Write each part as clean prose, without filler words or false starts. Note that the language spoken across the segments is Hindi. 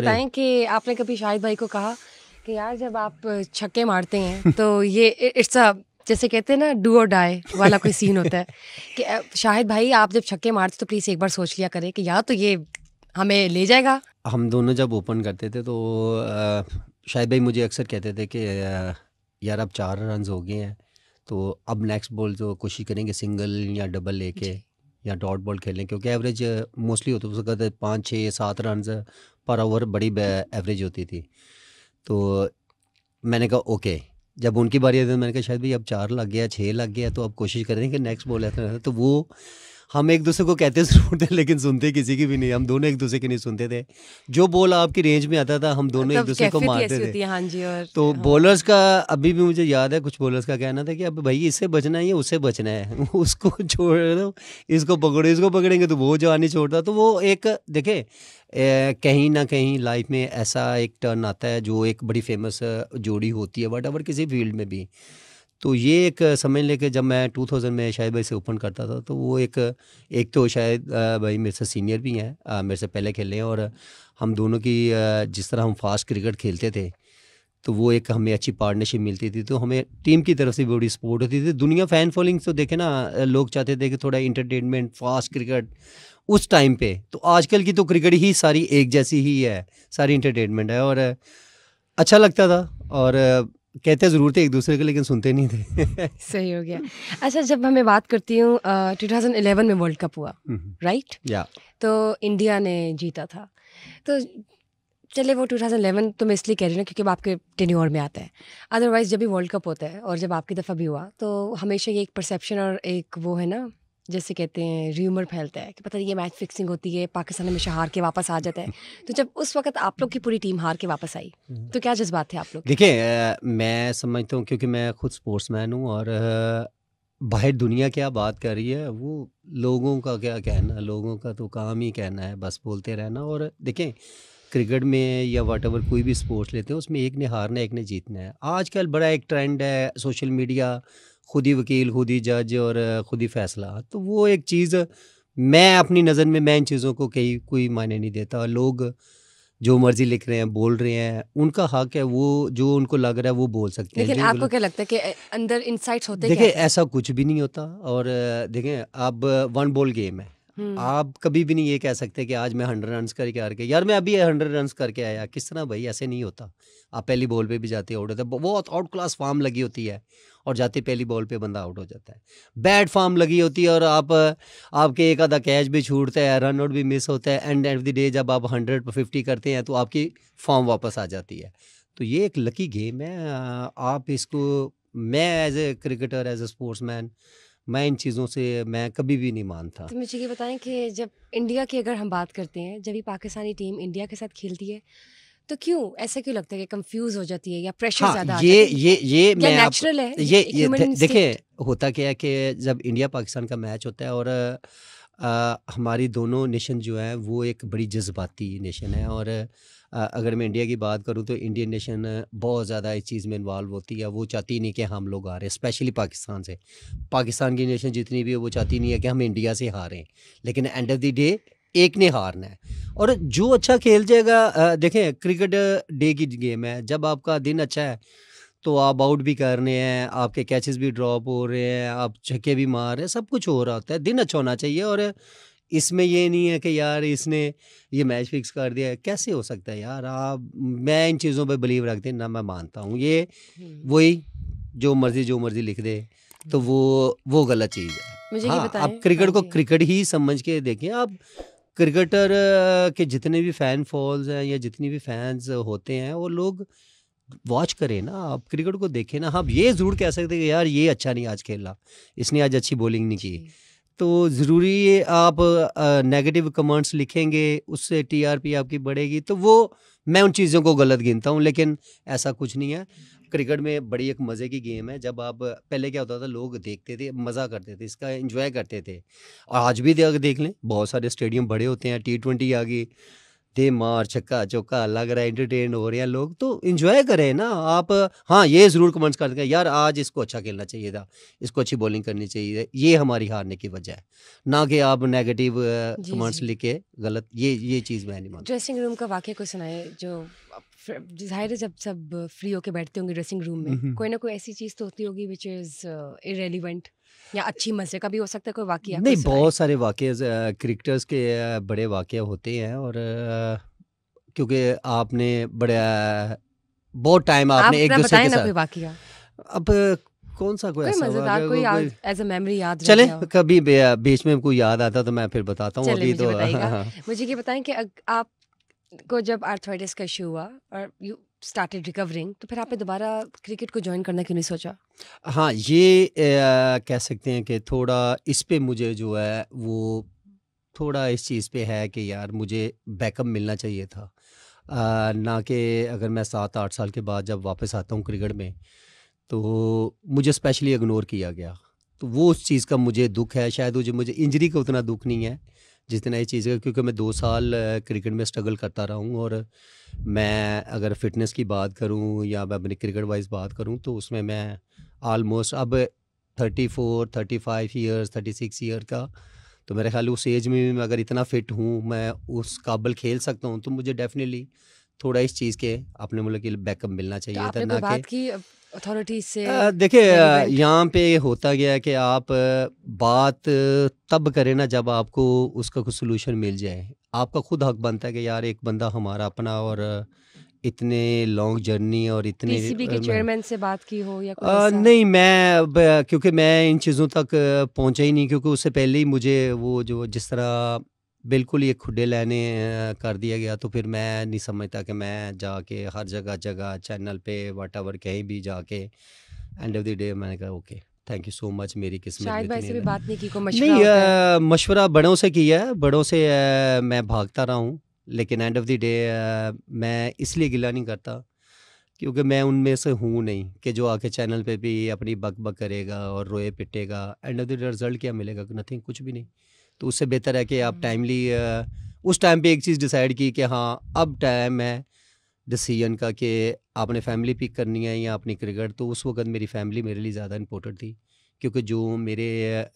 बताएं कि आपने कभी शाहिद भाई को कहा कि यार जब आप छक्के मारते हैं तो ये इट्स अ जैसे कहते हैं ना डू और डाई वाला कोई सीन होता है कि शाहिद भाई आप जब छक्के मारते तो प्लीज़ एक बार सोच लिया करें कि यार तो ये हमें ले जाएगा। हम दोनों जब ओपन करते थे तो शाहिद भाई मुझे अक्सर कहते थे कि यार अब 4 रन हो गए हैं तो अब नेक्स्ट बॉल तो कोशिश करेंगे सिंगल या डबल लेके या डॉट बॉल खेलें, क्योंकि एवरेज मोस्टली होती उस वक्त 5-6-7 रन पर ओवर बड़ी एवरेज होती थी। तो मैंने कहा ओके, जब उनकी बारी आई तो मैंने कहा शायद भाई अब 4 लग गया 6 लग गया तो अब कोशिश करेंगे कि नेक्स्ट बॉल ऐसा। तो वो हम एक दूसरे को कहते ज़रूर थे लेकिन सुनते किसी की भी नहीं, हम दोनों एक दूसरे की नहीं सुनते थे। जो बॉल आपकी रेंज में आता था हम दोनों एक दूसरे को मारते थे। हाँ जी। और तो बॉलर्स का अभी भी मुझे याद है कुछ बॉलर्स का कहना था कि अब भाई इससे बचना है या उससे बचना है, उसको छोड़ दो, इसको पकड़ो, इसको पकड़ेंगे तो वो जवान नहीं छोड़ता। तो वो एक देखे कहीं ना कहीं लाइफ में ऐसा एक टर्न आता है जो एक बड़ी फेमस जोड़ी होती है वट एवर किसी फील्ड में भी। तो ये एक समझ लेके जब मैं 2000 में शाहिद भाई से ओपन करता था तो वो एक तो शाहिद भाई मेरे से सीनियर भी हैं, मेरे से पहले खेले हैं, और हम दोनों की जिस तरह हम फास्ट क्रिकेट खेलते थे तो वो एक हमें अच्छी पार्टनरशिप मिलती थी। तो हमें टीम की तरफ से भी बड़ी सपोर्ट होती थी। दुनिया फ़ैन फॉलोइंग तो देखे ना, लोग चाहते थे कि थोड़ा इंटरटेनमेंट फास्ट क्रिकेट उस टाइम पे। तो आजकल की तो क्रिकेट ही सारी एक जैसी ही है, सारी इंटरटेनमेंट है, और अच्छा लगता था और कहते ज़रूर थे एक दूसरे के लेकिन सुनते नहीं थे। सही हो गया। अच्छा, जब मैं बात करती हूँ 2011 में वर्ल्ड कप हुआ, राइट? या तो इंडिया ने जीता था, तो चले वो 2011 तो मैं इसलिए कह रही हूँ क्योंकि आपके टेन्योर में आता है। अदरवाइज़ जब भी वर्ल्ड कप होता है और जब आपकी दफ़ा भी हुआ तो हमेशा ये एक परसेप्शन और एक वो है ना जैसे कहते हैं र्यूमर फैलता है कि पता है ये मैच फिक्सिंग होती है, पाकिस्तान हमेशा हार के वापस आ जाता है। तो जब उस वक्त आप लोग की पूरी टीम हार के वापस आई तो क्या जज्बात थे आप लोग? देखिए मैं समझता हूँ क्योंकि मैं खुद स्पोर्ट्समैन हूँ और बाहर दुनिया क्या बात कर रही है वो लोगों का क्या कहना, लोगों का तो काम ही कहना है, बस बोलते रहना। और देखें क्रिकेट में या वाट एवर कोई भी स्पोर्ट्स लेते हैं उसमें एक ने हारना है एक ने जीतना है। आजकल बड़ा एक ट्रेंड है सोशल मीडिया, खुद ही वकील, खुद ही जज और खुद ही फैसला। तो वो एक चीज़ मैं अपनी नज़र में मैं इन चीज़ों को कहीं कोई मायने नहीं देता। लोग जो मर्जी लिख रहे हैं, बोल रहे हैं, उनका हक है, वो जो उनको लग रहा है वो बोल सकते हैं। लेकिन आपको क्या लगता है कि अंदर इनसाइट्स होते हैं? देखिए ऐसा कुछ भी नहीं होता। और देखें अब वन बॉल गेम है, आप कभी भी नहीं ये कह सकते कि आज मैं 100 रन करके हार गया, यार मैं अभी 100 रन करके आया। किस तरह भाई, ऐसे नहीं होता। आप पहली बॉल पे भी जाते आउट होते हैं, बहुत आउट क्लास फार्म लगी होती है और जाते पहली बॉल पे बंदा आउट हो जाता है। बैड फार्म लगी होती है और आपके एक आधा कैच भी छूटता है, रन आउट भी मिस होता है। एंड ऑफ द डे जब आप 150 करते हैं तो आपकी फॉर्म वापस आ जाती है। तो ये एक लकी गेम है। आप इसको, मैं as a cricketer, as a sportsman, मैं इन चीज़ों से मैं कभी भी नहीं मानता। तो मुझे ये बताएं कि जब इंडिया की अगर हम बात करते हैं, जब भी पाकिस्तानी टीम इंडिया के साथ खेलती है तो क्यों ऐसा क्यों लगता है कि कंफ्यूज हो जाती है या प्रेशर ज़्यादा? ये मैं नेचुरल है ये देखें होता क्या है कि जब इंडिया पाकिस्तान का मैच होता है और हमारी दोनों नेशन जो है वो एक बड़ी जज्बाती नेशन है। और अगर मैं इंडिया की बात करूं तो इंडियन नेशन बहुत ज़्यादा इस चीज़ में इन्वॉल्व होती है। वो चाहती नहीं कि हम लोग हारें, स्पेशली पाकिस्तान से। पाकिस्तान की नेशन जितनी भी है वो चाहती नहीं है कि हम इंडिया से हारें, लेकिन एंड ऑफ द डे एक ने हारना है और जो अच्छा खेल जाएगा। देखें क्रिकेट डे की गेम है, जब आपका दिन अच्छा है तो आप आउट भी कर रहे हैं, आपके कैचेस भी ड्रॉप हो रहे हैं, आप छक्के भी मार रहे हैं, सब कुछ हो रहा होता है। दिन अच्छा होना चाहिए और इसमें ये नहीं है कि यार इसने ये मैच फिक्स कर दिया है। कैसे हो सकता है यार? आप, मैं इन चीज़ों पे बिलीव रखते ना, मैं मानता हूँ ये वही जो मर्जी लिख दे तो वो गलत चीज़ है। मुझे हाँ, आप क्रिकेट को क्रिकेट ही समझ के देखें। आप क्रिकेटर के जितने भी फ़ैन फॉलोअर्स हैं या जितनी भी फैंस होते हैं वो लोग वॉच करें ना, आप क्रिकेट को देखें ना। आप ये ज़रूर कह सकते हैं कि यार ये अच्छा नहीं आज खेला, इसने आज अच्छी बॉलिंग नहीं की। तो ज़रूरी है आप नेगेटिव कमेंट्स लिखेंगे, उससे टीआरपी आपकी बढ़ेगी। तो वो मैं उन चीज़ों को गलत गिनता हूँ, लेकिन ऐसा कुछ नहीं है। क्रिकेट में बड़ी एक मज़े की गेम है। जब आप, पहले क्या होता था, लोग देखते थे, मज़ा करते थे, इसका एंजॉय करते थे। और आज भी देख लें बहुत सारे स्टेडियम बड़े होते हैं, T20 आ गई, दे मार छक्का चौका लग रहा है, एंटरटेन हो रहे हैं लोग, तो एंजॉय करें ना आप। हाँ ये ज़रूर कमेंट्स कर दें यार आज इसको अच्छा खेलना चाहिए था, इसको अच्छी बॉलिंग करनी चाहिए, ये हमारी हारने की वजह है, ना कि आप नेगेटिव कमेंट्स लिखे गलत। ये चीज़ मैं नहीं मानता। ड्रेसिंग रूम का वाक्य को सुनाए, जो जाहिर है जब सब फ्री होके बैठते होंगे ड्रेसिंग रूम में, कोई ना कोई ऐसी चीज़ तो होती होगी विच इज़ इरेलीवेंट या अच्छी मजे का भी हो सकता है कोई वाकया। नहीं, बहुत सारे वाकये क्रिकेटर्स के बड़े वाकये होते हैं, और क्योंकि आपने बड़े बहुत टाइम आपने एक दूसरे के साथ वाकया, अब कौन सा कोई मजेदार कोई एज अ मेमोरी याद चले, कभी बीच में कोई याद आता तो मैं फिर बताता हूँ। अभी तो मुझे ये बताएं कि आपको जब आर्थराइटिस का इशू हुआ और यू स्टार्टेड रिकवरिंग, तो फिर आपने दोबारा क्रिकेट को ज्वाइन करना क्यों नहीं सोचा? हाँ ये कह सकते हैं कि थोड़ा इस पे मुझे जो है वो थोड़ा इस चीज़ पे है कि यार मुझे बैकअप मिलना चाहिए था, ना कि अगर मैं 7-8 साल के बाद जब वापस आता हूँ क्रिकेट में तो मुझे स्पेशली इग्नोर किया गया, तो वो उस चीज़ का मुझे दुख है। शायद मुझे इंजरी का उतना दुख नहीं है जितना ये चीज़ है, क्योंकि मैं 2 साल क्रिकेट में स्ट्रगल करता रहा हूँ, और मैं अगर फिटनेस की बात करूँ या मैं अपनी क्रिकेट वाइज बात करूँ तो उसमें मैं आलमोस्ट अब 34, 35 ईयर्स, 36 ईयर का, तो मेरे ख्याल उस एज में भी मैं अगर इतना फ़िट हूँ, मैं उस काबिल खेल सकता हूँ, तो मुझे डेफिनेटली थोड़ा इस चीज़ के अपने मुल्क के लिए बैकअप मिलना चाहिए था। तो ना कि अथॉरिटी से देखिए यहाँ पे होता गया है कि आप बात तब करें ना जब आपको उसका कुछ सलूशन मिल जाए। आपका खुद हक बनता है कि यार एक बंदा हमारा अपना, और इतने लॉन्ग जर्नी और इतने पीसीबी के चेयरमैन से बात की हो या कुछ ऐसा? नहीं, मैं क्योंकि मैं इन चीज़ों तक पहुँचा ही नहीं, क्योंकि उससे पहले ही मुझे वो जो जिस तरह बिल्कुल ये खुडे लेने कर दिया गया, तो फिर मैं नहीं समझता कि मैं जाके हर जगह चैनल पे वाटावर कहीं भी जाके एंड ऑफ द डे मैंने कहा okay thank you so much, मेरी किस्मत शायद भाई से भी बात नहीं की, को मशवरा नहीं, मशवरा बड़ों से किया है, बड़ों से मैं भागता रहा हूँ, लेकिन एंड ऑफ द डे मैं इसलिए गिला नहीं करता क्योंकि मैं उनमें से हूँ नहीं कि जो आके चैनल पे भी अपनी बक करेगा और रोए पिटेगा। End of the day result क्या मिलेगा? नथिंग, कुछ भी नहीं। तो उससे बेहतर है कि आप टाइमली उस टाइम पे एक चीज़ डिसाइड की कि हाँ अब टाइम है डिसीजन का कि आपने फैमिली पिक करनी है या अपनी क्रिकेट। तो उस वक्त मेरी फैमिली मेरे लिए ज़्यादा इम्पोर्टेंट थी, क्योंकि जो मेरे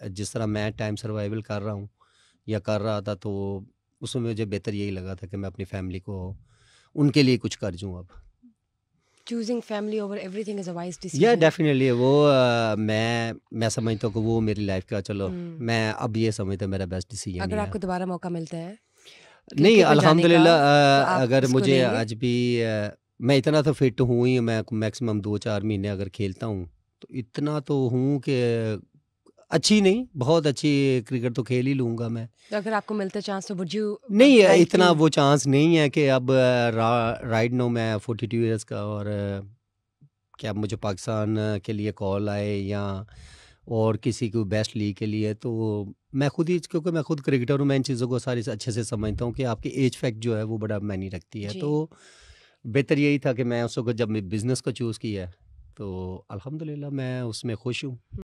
जिस तरह मैं टाइम सर्वाइवल कर रहा हूँ या कर रहा था, तो उसमें मुझे बेहतर यही लगा था कि मैं अपनी फैमिली को उनके लिए कुछ कर दूँ। अब Choosing family over everything is a wise decision. Yeah, definitely. वो मैं समझता हूँ कि वो मेरी लाइफ का, चलो मैं अब ये समझता मेरा बेस्ट डिसीजन है। अगर आपको दोबारा मौका मिलता है? नहीं, अल्हम्दुलिल्लाह। अगर मुझे आज भी मैं इतना तो फिट हूँ ही, मैं मैक्सिमम 2-4 महीने अगर खेलता हूँ तो इतना तो हूँ कि अच्छी नहीं बहुत अच्छी क्रिकेट तो खेल ही लूँगा मैं। अगर आपको मिलता चांस तो वुड यू? नहीं, इतना वो चांस नहीं है कि अब राइट नाउ मैं 42 इयर्स का, और क्या मुझे पाकिस्तान के लिए कॉल आए या और किसी को बेस्ट लीग के लिए, तो मैं खुद ही, क्योंकि मैं खुद क्रिकेटर हूँ, मैं इन चीज़ों को सारी अच्छे से समझता हूँ कि आपकी एज फैक्ट जो है वो बड़ा मायने रखती है। तो बेहतर यही था कि मैं उसको जब मैं बिज़नेस को चूज़ किया तो अल्हम्दुलिल्लाह मैं उसमें खुश हूँ।